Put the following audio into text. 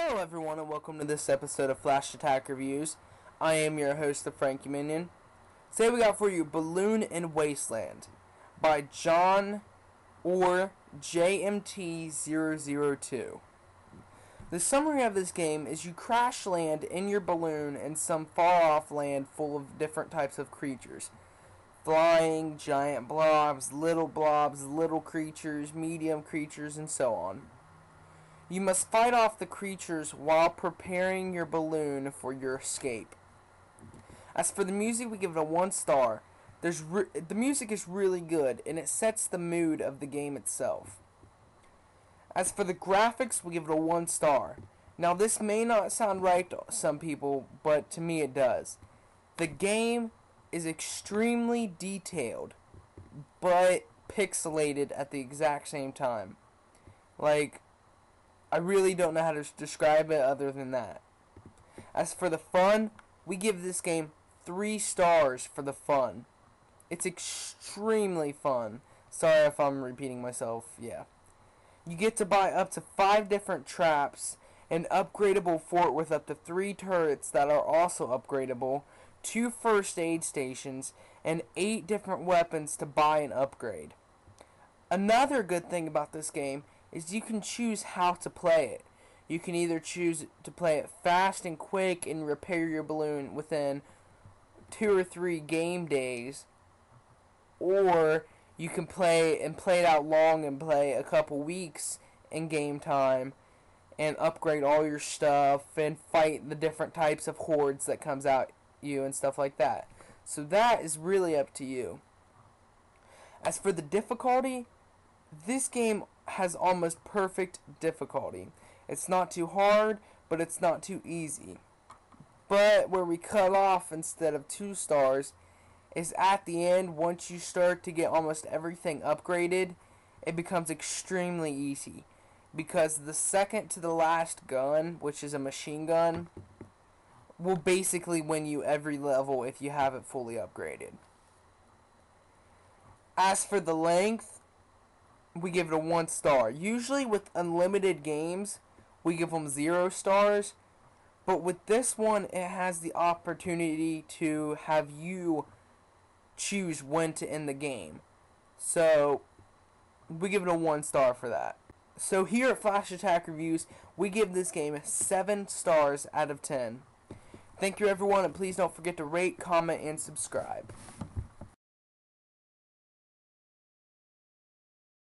Hello everyone and welcome to this episode of Flash Attack Reviews. I am your host, the Frankie Minion. Today we got for you Balloon in Wasteland by John or JMT002. The summary of this game is you crash land in your balloon in some far off land full of different types of creatures. Flying, giant blobs, little creatures, medium creatures, and so on. You must fight off the creatures while preparing your balloon for your escape. As for the music, we give it a 1 star. The music is really good, and it sets the mood of the game itself. As for the graphics, we give it a 1 star. Now, this may not sound right to some people, but to me it does. The game is extremely detailed, but pixelated at the exact same time. Like, I really don't know how to describe it other than that. As for the fun, we give this game 3 stars for the fun. It's extremely fun. Sorry if I'm repeating myself, yeah. You get to buy up to 5 different traps, an upgradable fort with up to 3 turrets that are also upgradable, 2 first aid stations, and 8 different weapons to buy and upgrade. Another good thing about this game is you can choose how to play it. You can either choose to play it fast and quick and repair your balloon within 2 or 3 game days, or you can play it out long and play a couple weeks in game time and upgrade all your stuff and fight the different types of hordes that comes at you and stuff like that. So that is really up to you. As for the difficulty, this game has almost perfect difficulty. It's not too hard, but it's not too easy. But where we cut off instead of 2 stars is at the end. Once you start to get almost everything upgraded, it becomes extremely easy, because the second to the last gun, which is a machine gun, will basically win you every level if you have it fully upgraded. As for the length, we give it a 1 star. Usually with unlimited games, we give them 0 stars. But with this one, it has the opportunity to have you choose when to end the game. So, we give it a 1 star for that. So here at Flash Attack Reviews, we give this game 7 stars out of 10. Thank you everyone, and please don't forget to rate, comment, and subscribe.